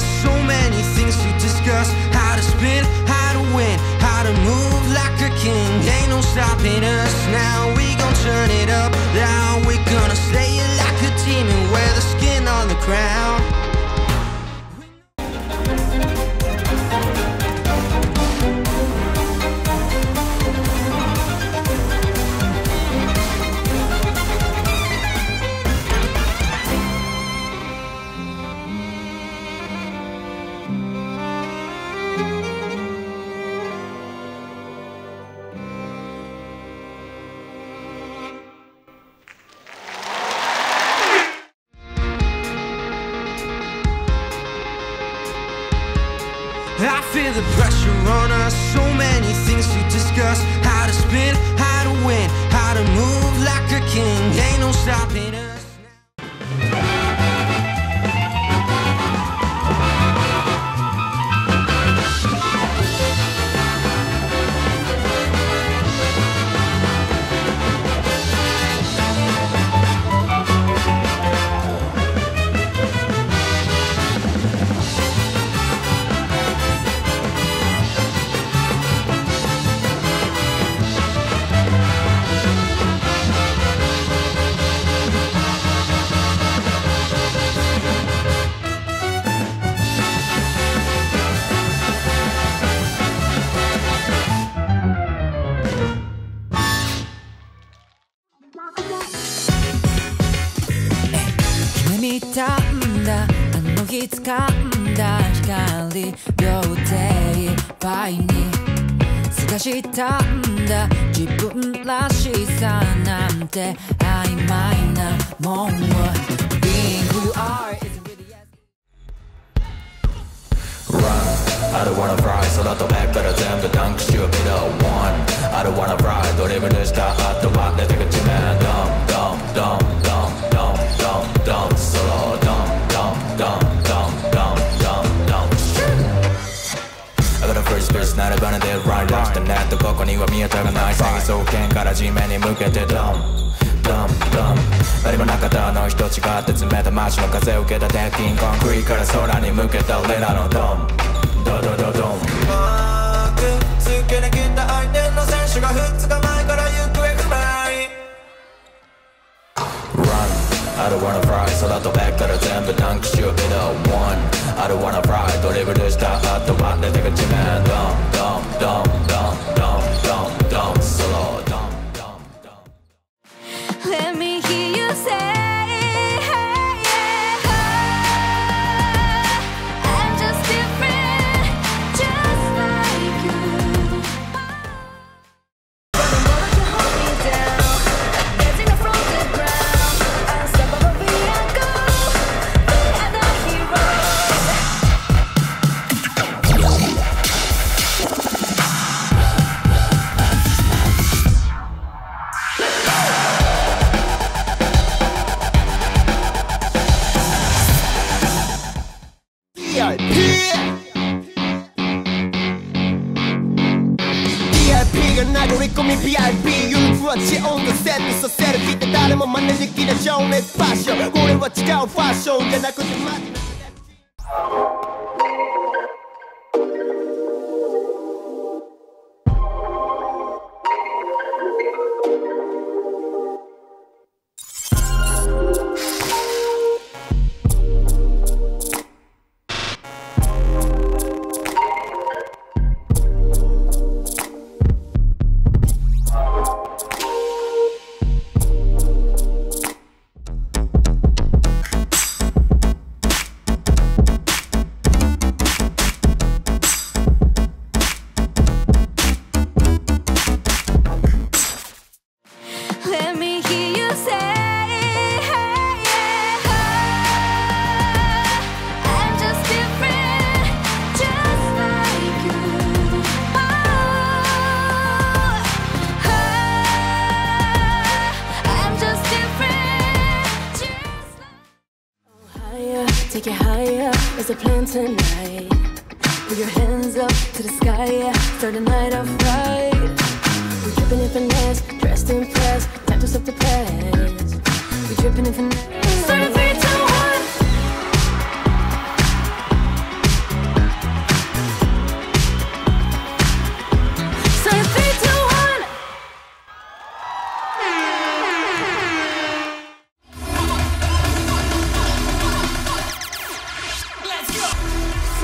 us so many things to discuss. How to spin, how to win, how to move like a king. Ain't no stopping us now, we gon' turn it up loud. We're gonna slay it like a team and wear the skin on the crown. I feel the pressure on us, so many things to discuss. How to spin, how to win, how to move like a king. Ain't no stopping us. I don't wanna fry, so not the back, but I damn the dunk, she'll be the one. I don't wanna fry, don't even just start at the back, let's take a chip and dump, solo, dump. I got a first verse, not a band, they're right, lost the net, the cock on you, me, a turn, I sang it, so can't got a G, man, you look at it, dumb. 誰もなかったの人違って冷た街の風受けた鉄筋コンクリートから空に向けた俺らのドンマークつけに来た相手の選手が2日前から行方不明 Run I don't wanna fry 空とベッカル全部ダンクシュービド One I don't wanna fry ドリブルした後は出てく地面ドンスロードン Let me hear you say, hey, yeah, oh, I'm just different, just like you. But the moment you hold me down, I'm getting up from the ground. I'm unstoppable, I go, I'm the hero. Let's go! VIP ユニフは地音がセットさせる聞いて誰も真似できない情熱ファッション俺は違うファッションじゃなくてマジな Take it higher, it's a plan tonight. Put your hands up to the sky, yeah. Start the night off right. We're dripping in finesse, dressed in press. Time to stop the past. We're dripping in finesse. Start a 3, 2, 1.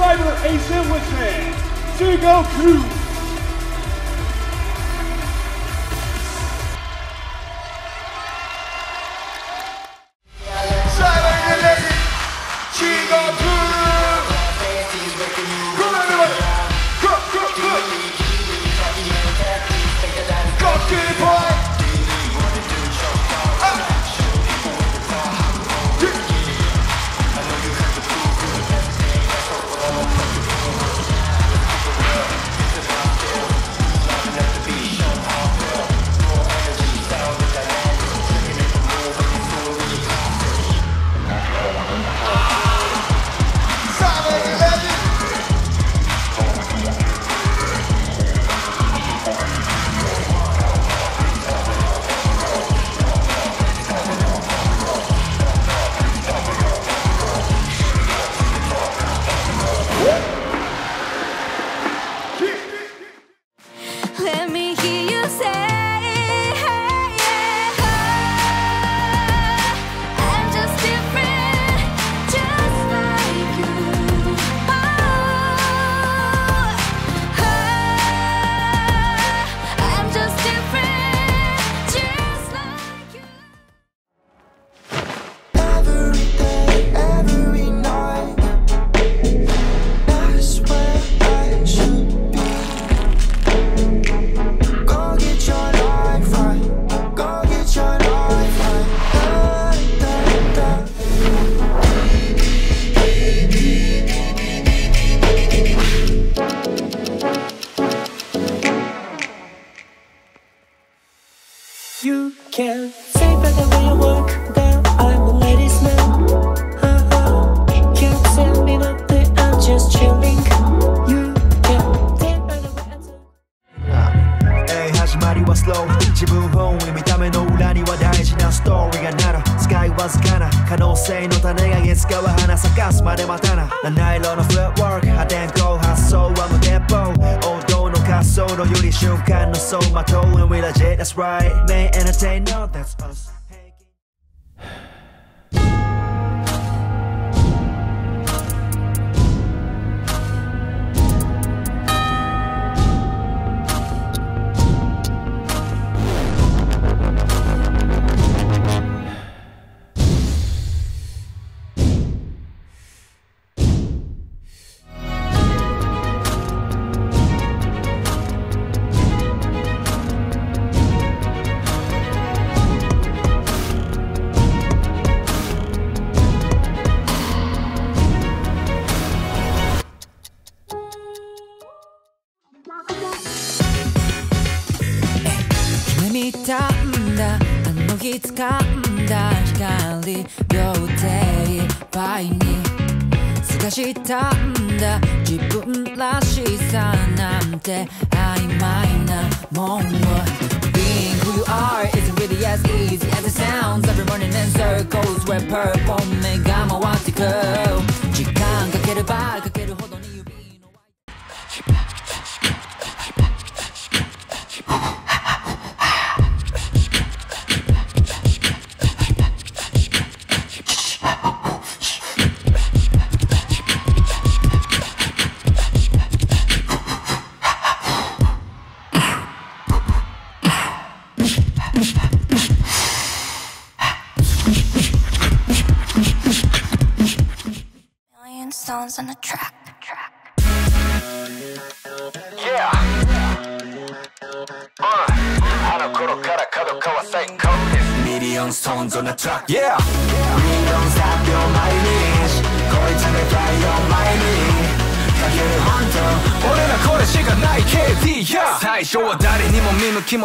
driver, a sandwichman, Shigoku. You can say by the way you walk down, I'm a ladies man. Can't send me nothing, I'm just chilling. You can say by the way I talk. Hey, hajimari was slow. Jibun hon의 mitamen no ura ni wa daiji na story ga naru. Sky was kana, kanousei no tane ga getsuka wa hana sakasu made matana. Nanai ro no footwork, hatenkou hassou wa muteppou. Solo yuri shunkan no so mato and we legit, that's right. May entertain, no, that's us. Being who you are isn't really as easy as it sounds. Every morning in circles we're performing. I'm a wanted girl. Time to get back. Sounds on the track. Yeah. Million stones on the track. Yeah. We don't stop your mileage. Go to the fly your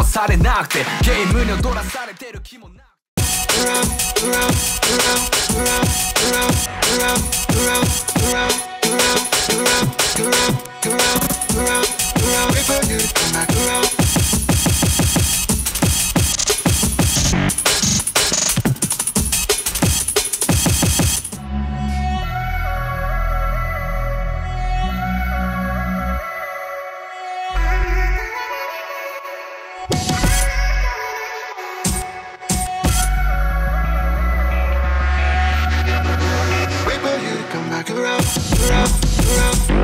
mileage. Come back around.